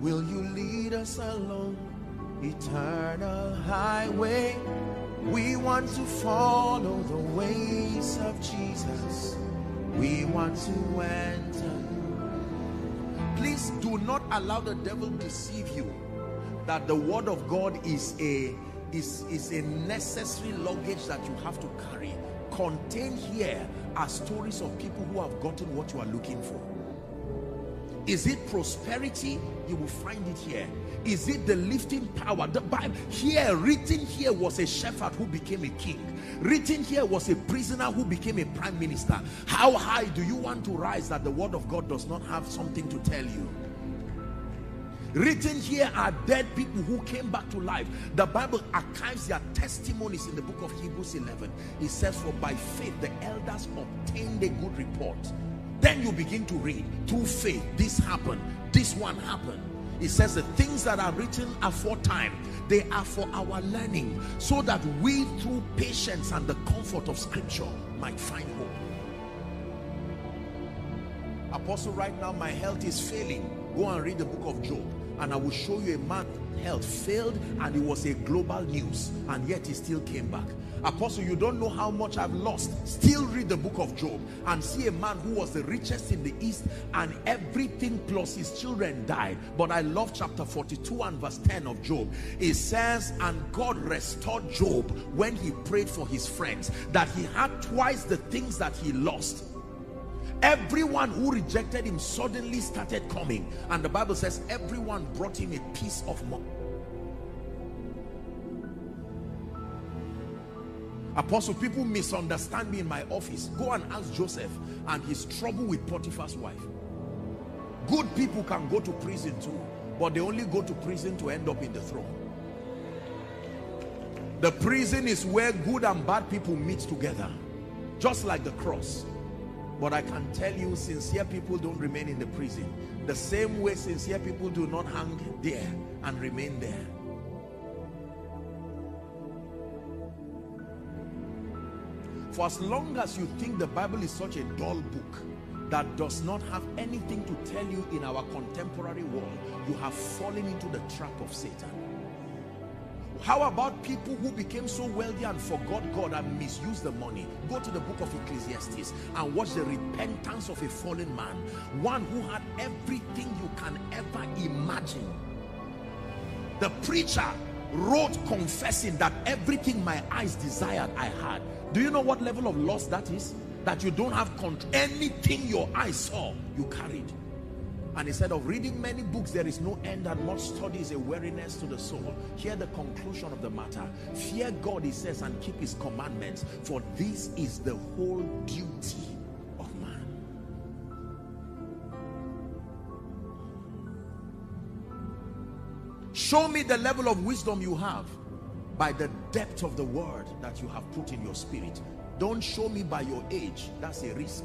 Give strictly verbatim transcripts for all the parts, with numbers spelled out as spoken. Will you lead us along eternal highway? We want to follow the ways of Jesus. We want to enter. Please do not allow the devil to deceive you that the word of God is a is is a necessary luggage that you have to carry. Contained here are stories of people who have gotten what you are looking for. Is it prosperity? You will find it here. Is it the lifting power? The Bible here, written here, was a shepherd who became a king. Written here was a prisoner who became a prime minister. How high do you want to rise that the word of God does not have something to tell you? Written here are dead people who came back to life. The Bible archives their testimonies in the book of Hebrews eleven. It says, for by faith the elders obtained a good report. Then you begin to read, through faith this happened, this one happened. It says the things that are written aforetime, they are for our learning, so that we through patience and the comfort of scripture might find hope. Apostle, right now my health is failing. Go and read the book of Job, and I will show you a man's health failed and it was a global news, and yet he still came back. Apostle, you don't know how much I've lost. Still read the book of Job and see a man who was the richest in the east, and everything plus his children died. But I love chapter forty-two and verse ten of Job. It says, and God restored Job when he prayed for his friends, that he had twice the things that he lost. Everyone who rejected him suddenly started coming, and the Bible says everyone brought him a piece of money. Apostle, people misunderstand me in my office. Go and ask Joseph and his trouble with Potiphar's wife. Good people can go to prison too, but they only go to prison to end up in the throne. The prison is where good and bad people meet together, just like the cross. But I can tell you, sincere people don't remain in the prison. The same way sincere people do not hang there and remain there. For as long as you think the Bible is such a dull book that does not have anything to tell you in our contemporary world, you have fallen into the trap of Satan. How about people who became so wealthy and forgot God and misused the money? Go to the book of Ecclesiastes and watch the repentance of a fallen man, one who had everything you can ever imagine. The preacher wrote confessing that everything my eyes desired I had. Do you know what level of loss that is? That you don't have control. Anything your eyes saw, you carried. And instead of reading many books, there is no end, and much study is a weariness to the soul. Hear the conclusion of the matter. Fear God, he says, and keep his commandments, for this is the whole duty of man. Show me the level of wisdom you have by the depth of the word that you have put in your spirit. Don't show me by your age. That's a risk.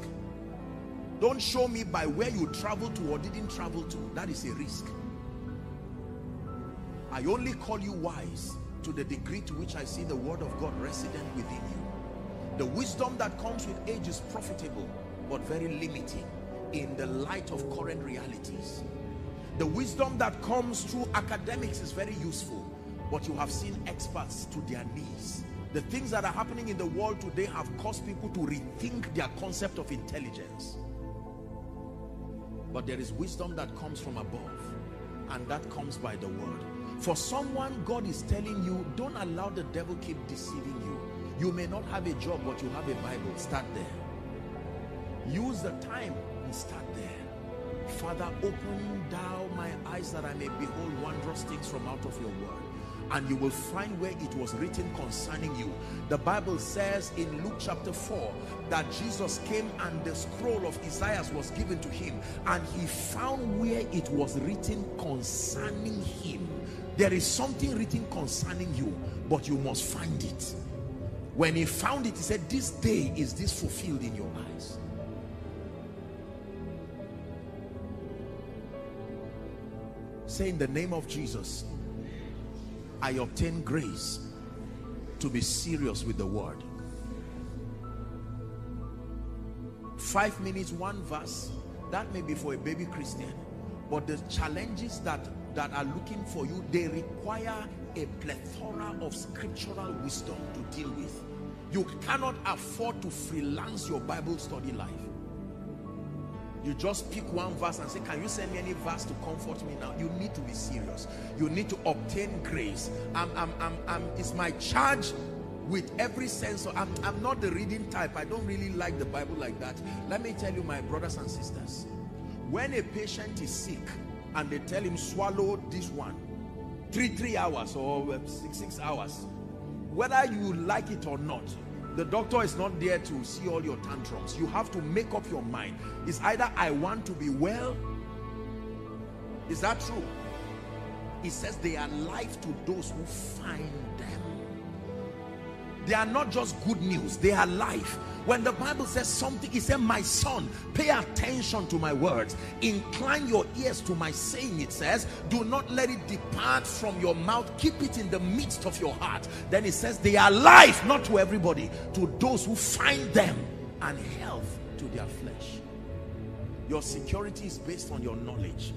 Don't show me by where you traveled to or didn't travel to. That is a risk. I only call you wise to the degree to which I see the word of God resident within you. The wisdom that comes with age is profitable, but very limiting in the light of current realities. The wisdom that comes through academics is very useful, but you have seen experts to their knees. The things that are happening in the world today have caused people to rethink their concept of intelligence. But there is wisdom that comes from above, and that comes by the word. For someone, God is telling you, don't allow the devil keep deceiving you. You may not have a job, but you have a Bible. Start there. Use the time and start there. Father, open thou my eyes that I may behold wondrous things from out of your word. And you will find where it was written concerning you. The Bible says in Luke chapter four that Jesus came and the scroll of Isaiah was given to him, and he found where it was written concerning him. There is something written concerning you, but you must find it. When he found it, he said, this day is this fulfilled in your eyes. Say, in the name of Jesus, I obtain grace to be serious with the word. Five minutes, one verse. That may be for a baby Christian, But the challenges that that are looking for you, they require a plethora of scriptural wisdom to deal with. You cannot afford to freelance your Bible study life. You just pick one verse and say, can you send me any verse to comfort me now? You need to be serious. You need to obtain grace. I'm, I'm, I'm, I'm, it's my charge with every sense. Of, I'm, I'm not the reading type. I don't really like the Bible like that. Let me tell you, my brothers and sisters, when a patient is sick and they tell him, swallow this one, three, three hours or six, six hours, whether you like it or not, the doctor is not there to see all your tantrums. You have to make up your mind. It's either I want to be well. Is that true? It says they are life to those who find them. They are not just good news, they are life. When the Bible says something, it says, my son, pay attention to my words. Incline your ears to my saying, it says. Do not let it depart from your mouth. Keep it in the midst of your heart. Then it says, they are life, not to everybody, to those who find them, and health to their flesh. Your security is based on your knowledge.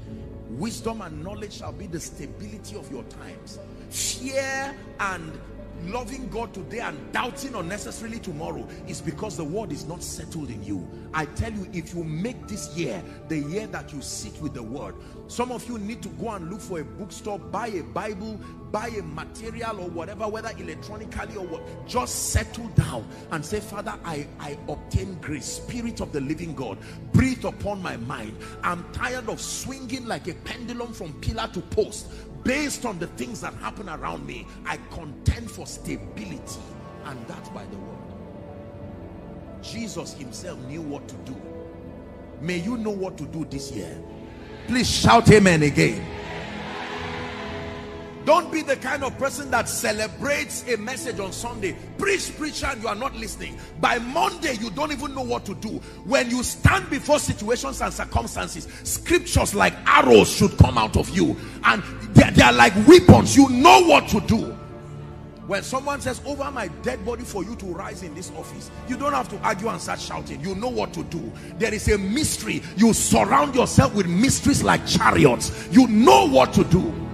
Wisdom and knowledge shall be the stability of your times. Fear and loving God today and doubting unnecessarily tomorrow is because the word is not settled in you. I tell you, if you make this year the year that you sit with the word, some of you need to go and look for a bookstore, buy a Bible, buy a material or whatever, whether electronically or what. Just settle down and say, Father, I, I obtain grace. Spirit of the living God, breathe upon my mind. I'm tired of swinging like a pendulum from pillar to post. Based on the things that happen around me, I contend for stability, and that by the word. Jesus himself knew what to do. May you know what to do this year. Please shout amen again. Don't be the kind of person that celebrates a message on Sunday. Preach, preacher, and you are not listening. By Monday, you don't even know what to do. When you stand before situations and circumstances, scriptures like arrows should come out of you. And they, they are like weapons. You know what to do. When someone says, over my dead body for you to rise in this office, you don't have to argue and start shouting. You know what to do. There is a mystery. You surround yourself with mysteries like chariots. You know what to do.